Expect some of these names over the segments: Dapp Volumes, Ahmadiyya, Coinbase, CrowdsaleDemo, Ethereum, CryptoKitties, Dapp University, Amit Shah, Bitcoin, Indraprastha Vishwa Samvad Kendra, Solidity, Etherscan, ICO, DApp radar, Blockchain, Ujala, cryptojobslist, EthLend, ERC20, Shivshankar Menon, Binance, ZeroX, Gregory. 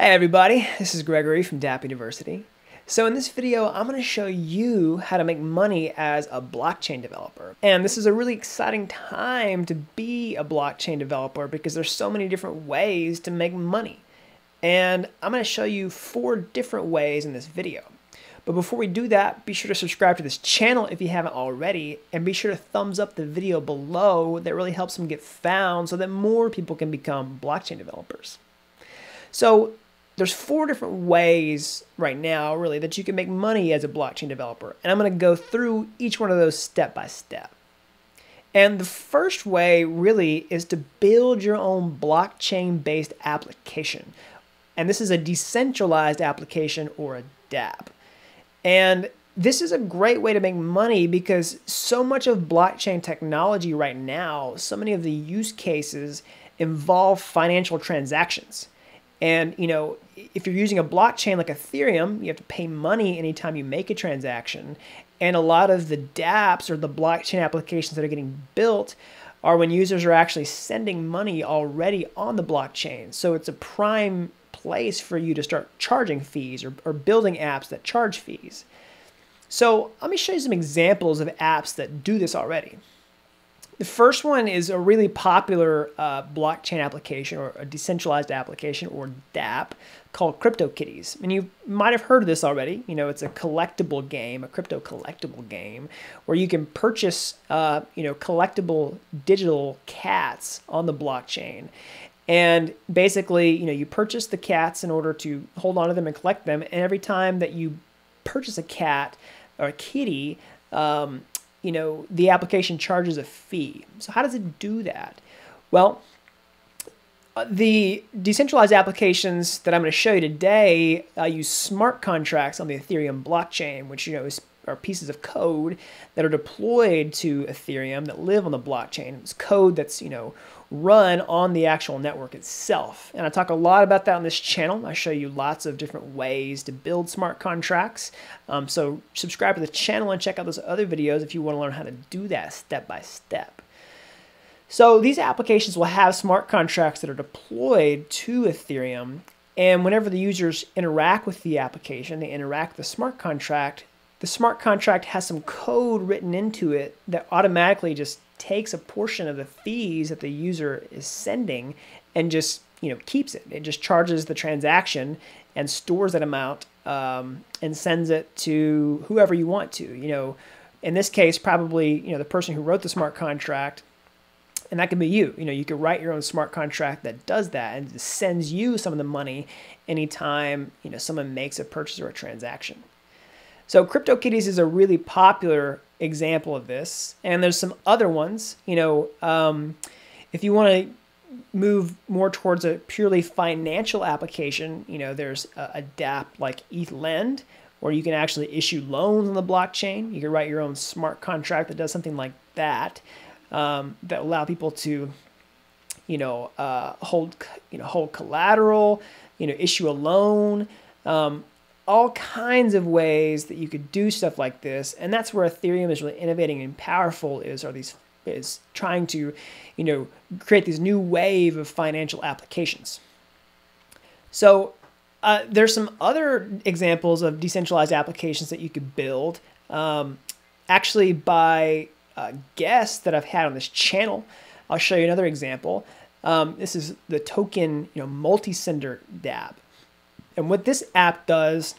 Hey everybody, this is Gregory from Dapp University. So in this video, I'm going to show you how to make money as a blockchain developer. And this is a really exciting time to be a blockchain developer because there's so many different ways to make money. And I'm going to show you 4 different ways in this video. But before we do that, be sure to subscribe to this channel if you haven't already, and be sure to thumbs up the video below. That really helps them get found so that more people can become blockchain developers. So there's 4 different ways right now, really, that you can make money as a blockchain developer. And I'm going to go through each one of those step by step. And the first way, really, is to build your own blockchain-based application. And this is a decentralized application, or a dApp. And this is a great way to make money because so much of blockchain technology right now, so many of the use cases involve financial transactions. And, you know, if you're using a blockchain like Ethereum, you have to pay money anytime you make a transaction. And a lot of the dApps, or the blockchain applications that are getting built, are when users are actually sending money already on the blockchain. So it's a prime place for you to start charging fees, or building apps that charge fees. So let me show you some examples of apps that do this already. The first one is a really popular blockchain application, or a decentralized application, or dApp, called CryptoKitties. And you might have heard of this already. You know, it's a collectible game, a crypto collectible game, where you can purchase, you know, collectible digital cats on the blockchain. And basically, you know, you purchase the cats in order to hold on to them and collect them. And every time that you purchase a cat or a kitty, you know, the application charges a fee. So how does it do that? Well, the decentralized applications that I'm going to show you today use smart contracts on the Ethereum blockchain, which, you know, are pieces of code that are deployed to Ethereum that live on the blockchain. It's code that's, you know, run on the actual network itself. And I talk a lot about that on this channel. I show you lots of different ways to build smart contracts. So subscribe to the channel and check out those other videos if you want to learn how to do that step by step. So these applications will have smart contracts that are deployed to Ethereum. And whenever the users interact with the application, they interact with the smart contract. The smart contract has some code written into it that automatically just takes a portion of the fees that the user is sending and just, you know, keeps it. It just charges the transaction and stores that amount and sends it to whoever you want to. You know, in this case, probably, you know, the person who wrote the smart contract, and that can be you. You know, you could write your own smart contract that does that and just sends you some of the money anytime, you know, someone makes a purchase or a transaction. So CryptoKitties is a really popular example of this, and there's some other ones. You know, if you want to move more towards a purely financial application, you know, there's a dApp like EthLend, where you can actually issue loans on the blockchain. You can write your own smart contract that does something like that, that allow people to, you know, hold collateral, you know, issue a loan. All kinds of ways that you could do stuff like this, and that's where Ethereum is really innovating and powerful. Is trying to, you know, create this new wave of financial applications. So there's some other examples of decentralized applications that you could build, actually by guests that I've had on this channel. I'll show you another example. This is the token, you know, multi-sender dApp. And what this app does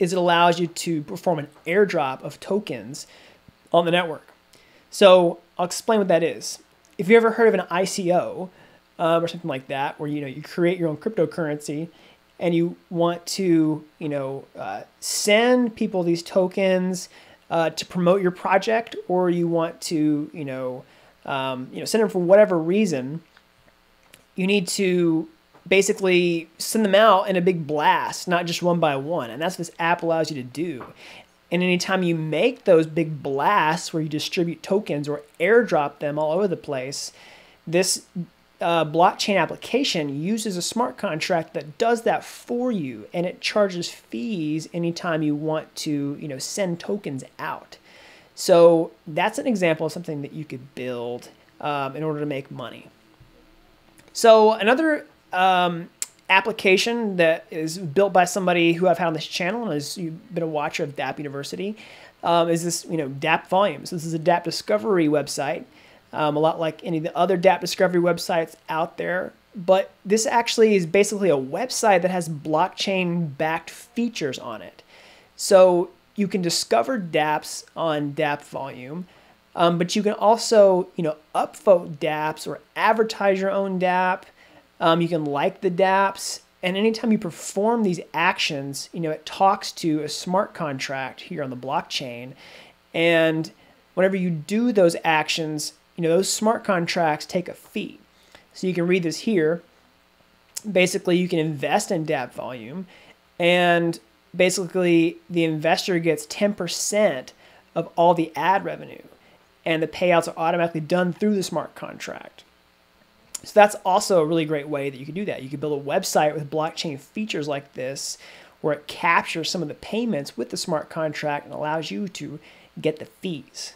is it allows you to perform an airdrop of tokens on the network. So I'll explain what that is. If you ever heard of an ICO or something like that, where, you know, you create your own cryptocurrency and you want to, you know, send people these tokens to promote your project, or you want to, you know, send them for whatever reason, you need to basically send them out in a big blast, not just one by one. And that's what this app allows you to do. And anytime you make those big blasts where you distribute tokens or airdrop them all over the place, this blockchain application uses a smart contract that does that for you, and it charges fees anytime you want to, you know, send tokens out. So that's an example of something that you could build in order to make money. So another application that is built by somebody who I've had on this channel and has been a watcher of Dapp University is this, Dapp Volumes. This is a Dapp Discovery website, a lot like any of the other Dapp Discovery websites out there. But this actually is basically a website that has blockchain-backed features on it. So you can discover dApps on Dapp Volume, but you can also, upvote dApps or advertise your own dApp. You can like the dApps, and anytime you perform these actions, it talks to a smart contract here on the blockchain. And whenever you do those actions, those smart contracts take a fee. So you can read this here. Basically, you can invest in Dapp Volume, and basically the investor gets 10% of all the ad revenue, and the payouts are automatically done through the smart contract. So that's also a really great way that you can do that. You can build a website with blockchain features like this, where it captures some of the payments with the smart contract and allows you to get the fees.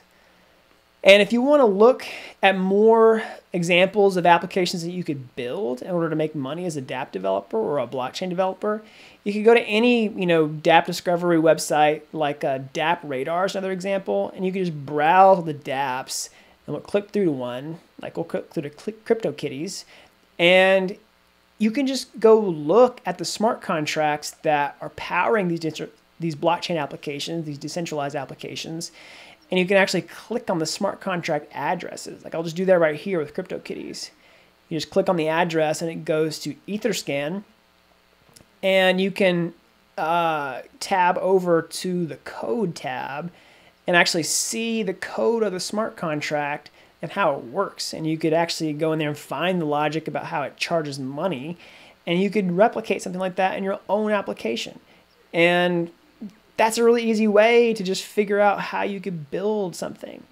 And if you want to look at more examples of applications that you could build in order to make money as a Dapp developer or a blockchain developer, you can go to any Dapp Discovery website, like DApp Radar is another example, and you can just browse the dApps, and we'll click through to one, like we'll click through to CryptoKitties, and you can just go look at the smart contracts that are powering these blockchain applications, these decentralized applications. And you can actually click on the smart contract addresses. Like I'll just do that right here with CryptoKitties. You just click on the address and it goes to Etherscan. And you can tab over to the code tab and actually see the code of the smart contract and how it works. And you could actually go in there and find the logic about how it charges money. And you could replicate something like that in your own application. And that's a really easy way to just figure out how you could build something.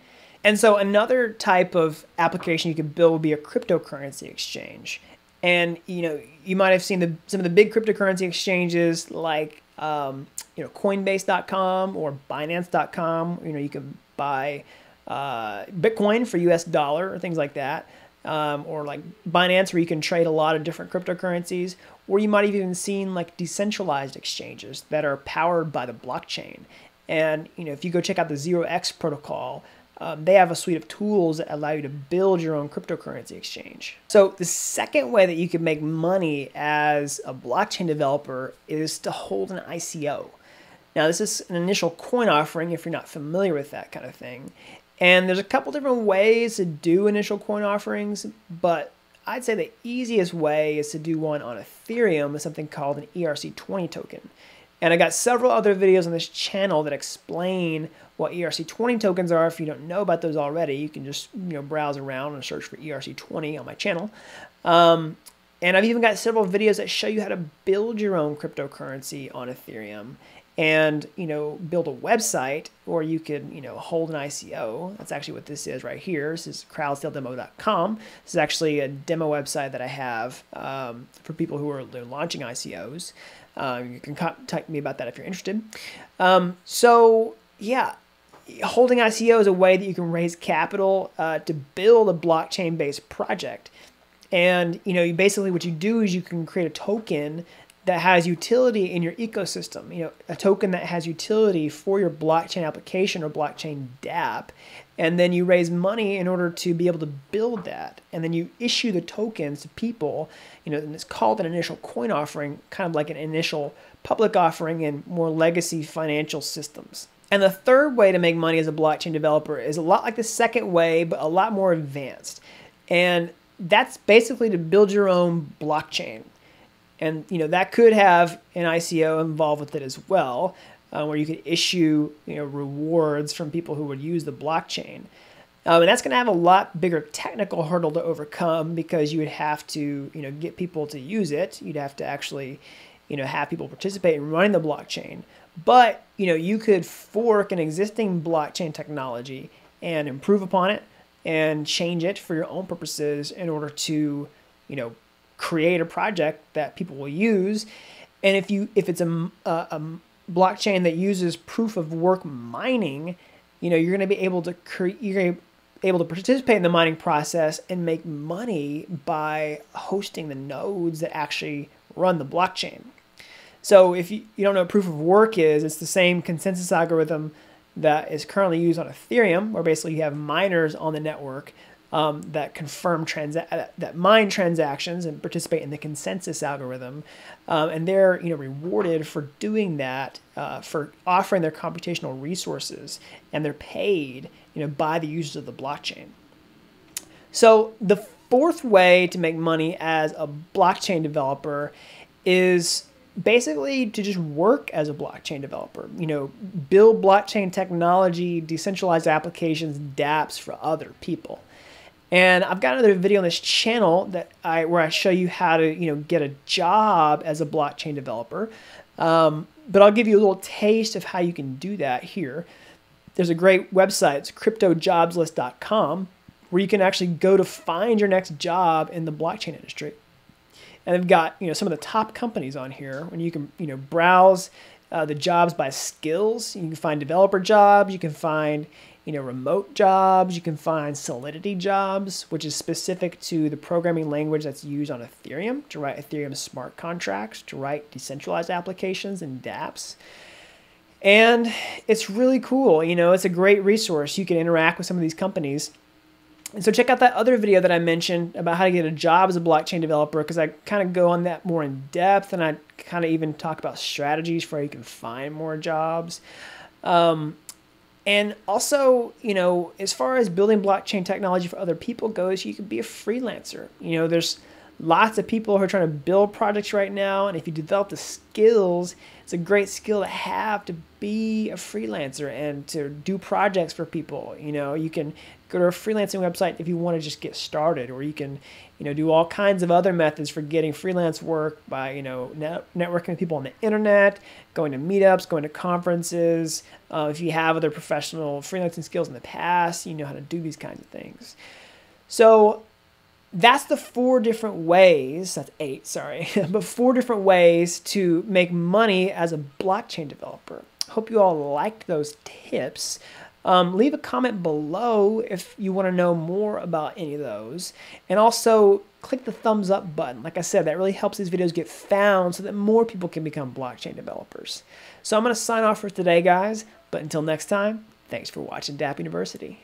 And so another type of application you could build would be a cryptocurrency exchange. And you might have seen some of the big cryptocurrency exchanges like Coinbase.com or Binance.com. You can buy Bitcoin for US dollar or things like that. Or like Binance, where you can trade a lot of different cryptocurrencies, or you might have even seen like decentralized exchanges that are powered by the blockchain. And if you go check out the ZeroX protocol, they have a suite of tools that allow you to build your own cryptocurrency exchange. So the second way that you can make money as a blockchain developer is to hold an ICO. Now this is an initial coin offering, if you're not familiar with that kind of thing. And there's a couple different ways to do initial coin offerings, but I'd say the easiest way is to do one on Ethereum with something called an ERC20 token. And I got several other videos on this channel that explain what ERC20 tokens are. If you don't know about those already, you can just browse around and search for ERC20 on my channel. And I've even got several videos that show you how to build your own cryptocurrency on Ethereum. And build a website, or you could hold an ICO. That's actually what this is right here. This is CrowdsaleDemo.com. This is actually a demo website that I have for people who are launching ICOs. You can contact me about that if you're interested. So yeah, holding ICO is a way that you can raise capital to build a blockchain-based project. And you basically what you do is you can create a token that has utility in your ecosystem, a token that has utility for your blockchain application or blockchain dApp, and then you raise money in order to be able to build that, and then you issue the tokens to people, and it's called an initial coin offering, kind of like an initial public offering in more legacy financial systems. And the third way to make money as a blockchain developer is a lot like the second way, but a lot more advanced. And that's basically to build your own blockchain. And that could have an ICO involved with it as well, where you could issue rewards from people who would use the blockchain. And that's going to have a lot bigger technical hurdle to overcome, because you would have to get people to use it. You'd have to actually have people participate in running the blockchain. But you could fork an existing blockchain technology and improve upon it and change it for your own purposes in order to create a project that people will use. And if it's a blockchain that uses proof of work mining, you're going to be able to participate in the mining process and make money by hosting the nodes that actually run the blockchain. So if you don't know what proof of work is, it's the same consensus algorithm that is currently used on Ethereum, where basically you have miners on the network that mine transactions and participate in the consensus algorithm, and they're rewarded for doing that, for offering their computational resources, and they're paid by the users of the blockchain. So the fourth way to make money as a blockchain developer is basically to just work as a blockchain developer, build blockchain technology, decentralized applications, dApps for other people. And I've got another video on this channel that where I show you how to get a job as a blockchain developer, but I'll give you a little taste of how you can do that here. There's a great website, it's cryptojobslist.com, where you can actually go to find your next job in the blockchain industry. And they've got some of the top companies on here, and you can browse the jobs by skills. You can find developer jobs, you can find remote jobs, you can find Solidity jobs, which is specific to the programming language that's used on Ethereum to write Ethereum smart contracts, to write decentralized applications and dApps. And it's really cool, it's a great resource. You can interact with some of these companies. And so check out that other video that I mentioned about how to get a job as a blockchain developer, because I kind of go on that more in depth, and I kind of even talk about strategies for how you can find more jobs. And also, as far as building blockchain technology for other people goes, you can be a freelancer. There's lots of people who are trying to build projects right now, and if you develop the skills, it's a great skill to have to be a freelancer and to do projects for people. You can go to a freelancing website if you want to just get started, or you can, do all kinds of other methods for getting freelance work by, networking with people on the internet, going to meetups, going to conferences. If you have other professional freelancing skills in the past, you know how to do these kinds of things. So that's the four different ways, that's eight, sorry, but four different ways to make money as a blockchain developer. Hope you all liked those tips. Leave a comment below if you want to know more about any of those. And also, click the thumbs up button. Like I said, that really helps these videos get found so that more people can become blockchain developers. So I'm going to sign off for today, guys. But until next time, thanks for watching Dapp University.